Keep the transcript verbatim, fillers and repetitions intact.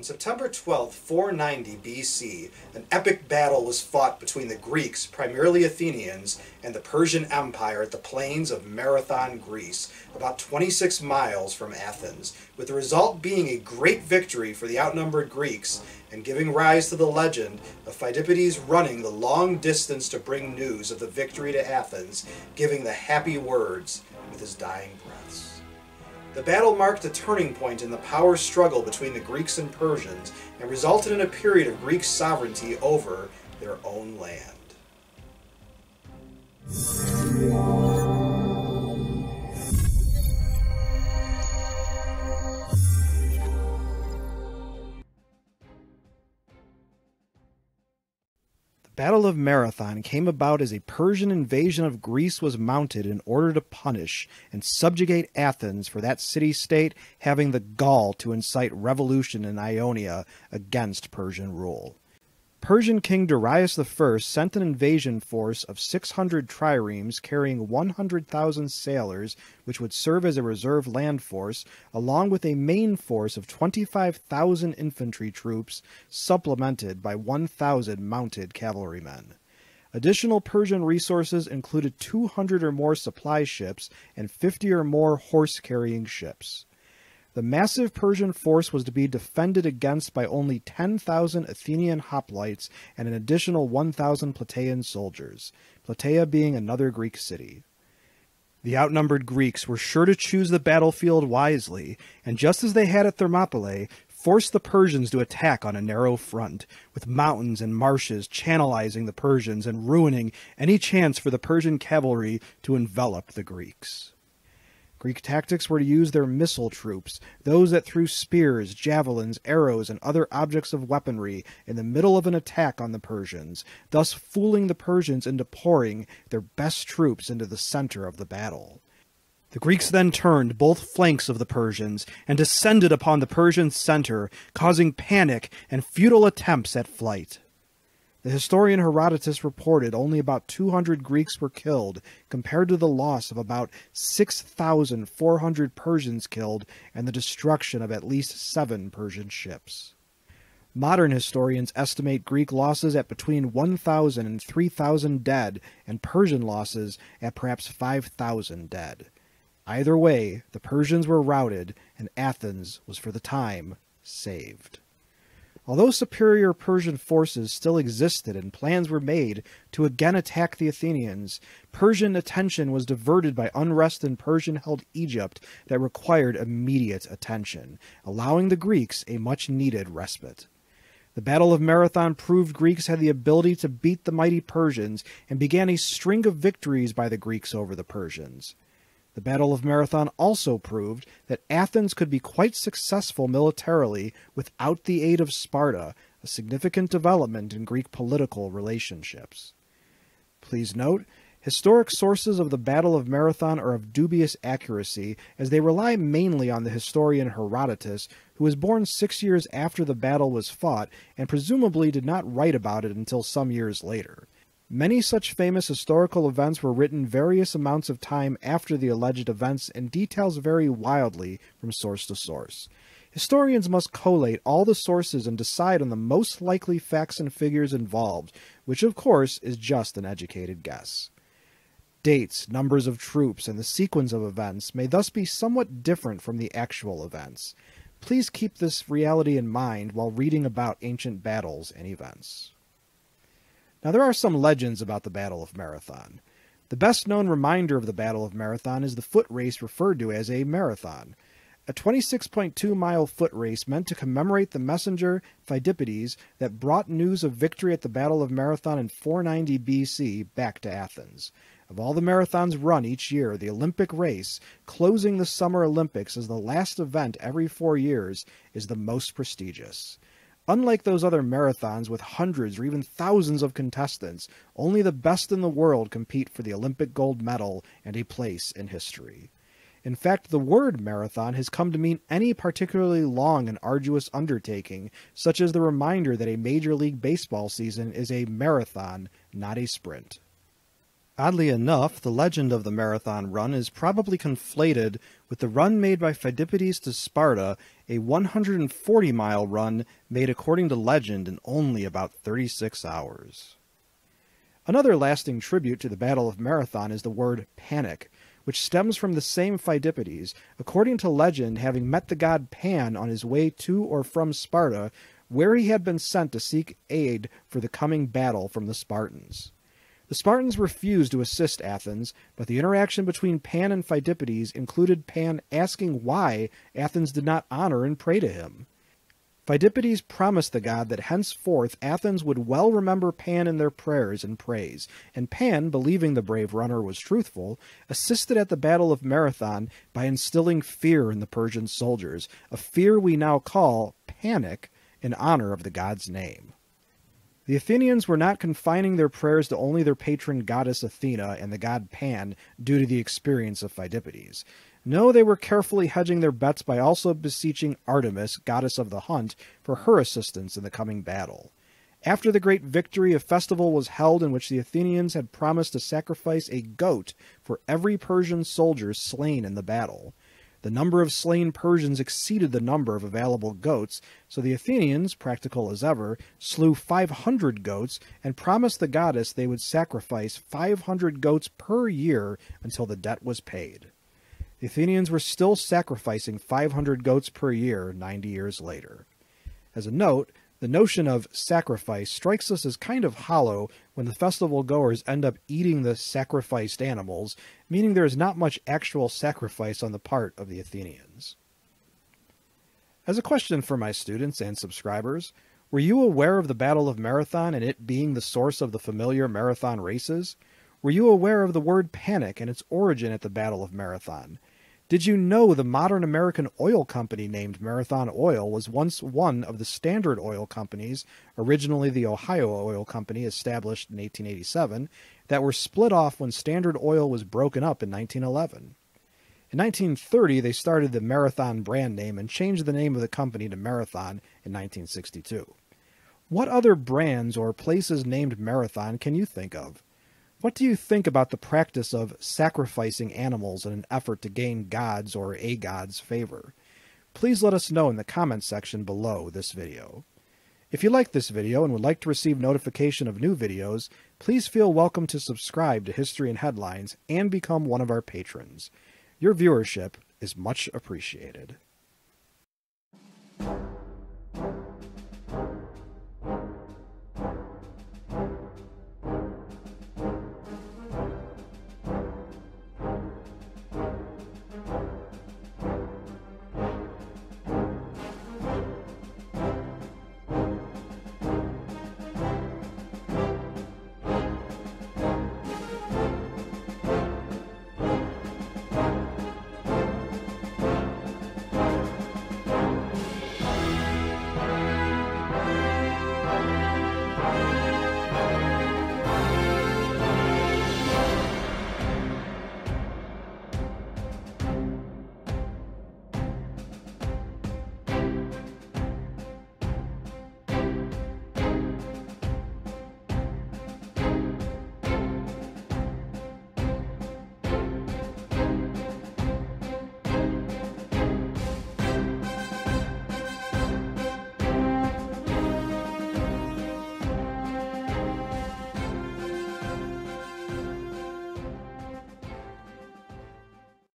On September twelfth, four ninety B C, an epic battle was fought between the Greeks, primarily Athenians, and the Persian Empire at the plains of Marathon, Greece, about twenty-six miles from Athens, with the result being a great victory for the outnumbered Greeks and giving rise to the legend of Pheidippides running the long distance to bring news of the victory to Athens, giving the happy words with his dying breaths. The battle marked a turning point in the power struggle between the Greeks and Persians and resulted in a period of Greek sovereignty over their own land. The Battle of Marathon came about as a Persian invasion of Greece was mounted in order to punish and subjugate Athens for that city-state having the gall to incite revolution in Ionia against Persian rule. Persian King Darius the First sent an invasion force of six hundred triremes carrying one hundred thousand sailors, which would serve as a reserve land force, along with a main force of twenty-five thousand infantry troops, supplemented by one thousand mounted cavalrymen. Additional Persian resources included two hundred or more supply ships and fifty or more horse-carrying ships. The massive Persian force was to be defended against by only ten thousand Athenian hoplites and an additional one thousand Plataean soldiers, Plataea being another Greek city. The outnumbered Greeks were sure to choose the battlefield wisely, and just as they had at Thermopylae, forced the Persians to attack on a narrow front, with mountains and marshes channelizing the Persians and ruining any chance for the Persian cavalry to envelop the Greeks. Greek tactics were to use their missile troops, those that threw spears, javelins, arrows, and other objects of weaponry in the middle of an attack on the Persians, thus fooling the Persians into pouring their best troops into the center of the battle. The Greeks then turned both flanks of the Persians and descended upon the Persian center, causing panic and futile attempts at flight. The historian Herodotus reported only about two hundred Greeks were killed, compared to the loss of about six thousand four hundred Persians killed and the destruction of at least seven Persian ships. Modern historians estimate Greek losses at between one thousand and three thousand dead, and Persian losses at perhaps five thousand dead. Either way, the Persians were routed, and Athens was for the time saved. Although superior Persian forces still existed and plans were made to again attack the Athenians, Persian attention was diverted by unrest in Persian-held Egypt that required immediate attention, allowing the Greeks a much-needed respite. The Battle of Marathon proved Greeks had the ability to beat the mighty Persians and began a string of victories by the Greeks over the Persians. The Battle of Marathon also proved that Athens could be quite successful militarily without the aid of Sparta, a significant development in Greek political relationships. Please note, historic sources of the Battle of Marathon are of dubious accuracy, as they rely mainly on the historian Herodotus, who was born six years after the battle was fought and presumably did not write about it until some years later. Many such famous historical events were written various amounts of time after the alleged events, and details vary wildly from source to source. Historians must collate all the sources and decide on the most likely facts and figures involved, which of course is just an educated guess. Dates, numbers of troops, and the sequence of events may thus be somewhat different from the actual events. Please keep this reality in mind while reading about ancient battles and events. Now, there are some legends about the Battle of Marathon. The best-known reminder of the Battle of Marathon is the foot race referred to as a marathon, a twenty-six point two mile foot race meant to commemorate the messenger, Pheidippides, that brought news of victory at the Battle of Marathon in four ninety B C back to Athens. Of all the marathons run each year, the Olympic race, closing the Summer Olympics as the last event every four years, is the most prestigious. Unlike those other marathons with hundreds or even thousands of contestants, only the best in the world compete for the Olympic gold medal and a place in history. In fact, the word marathon has come to mean any particularly long and arduous undertaking, such as the reminder that a Major League Baseball season is a marathon, not a sprint. Oddly enough, the legend of the Marathon Run is probably conflated with the run made by Pheidippides to Sparta, a one hundred forty mile run made according to legend in only about thirty-six hours. Another lasting tribute to the Battle of Marathon is the word panic, which stems from the same Pheidippides, according to legend, having met the god Pan on his way to or from Sparta, where he had been sent to seek aid for the coming battle from the Spartans. The Spartans refused to assist Athens, but the interaction between Pan and Pheidippides included Pan asking why Athens did not honor and pray to him. Pheidippides promised the god that henceforth Athens would well remember Pan in their prayers and praise, and Pan, believing the brave runner was truthful, assisted at the Battle of Marathon by instilling fear in the Persian soldiers, a fear we now call panic, in honor of the god's name. The Athenians were not confining their prayers to only their patron goddess Athena and the god Pan due to the experience of Pheidippides. No, they were carefully hedging their bets by also beseeching Artemis, goddess of the hunt, for her assistance in the coming battle. After the great victory, a festival was held in which the Athenians had promised to sacrifice a goat for every Persian soldier slain in the battle. The number of slain Persians exceeded the number of available goats, so the Athenians, practical as ever, slew five hundred goats and promised the goddess they would sacrifice five hundred goats per year until the debt was paid. The Athenians were still sacrificing five hundred goats per year ninety years later. As a note, the notion of sacrifice strikes us as kind of hollow when the festival goers end up eating the sacrificed animals, meaning there is not much actual sacrifice on the part of the Athenians. As a question for my students and subscribers, were you aware of the Battle of Marathon and it being the source of the familiar marathon races? Were you aware of the word panic and its origin at the Battle of Marathon? Did you know the modern American oil company named Marathon Oil was once one of the Standard Oil companies, originally the Ohio Oil Company established in eighteen eighty-seven, that were split off when Standard Oil was broken up in nineteen eleven? In nineteen thirty, they started the Marathon brand name and changed the name of the company to Marathon in nineteen sixty-two. What other brands or places named Marathon can you think of? What do you think about the practice of sacrificing animals in an effort to gain God's or a God's favor? Please let us know in the comments section below this video. If you like this video and would like to receive notification of new videos, please feel welcome to subscribe to History and Headlines and become one of our patrons. Your viewership is much appreciated.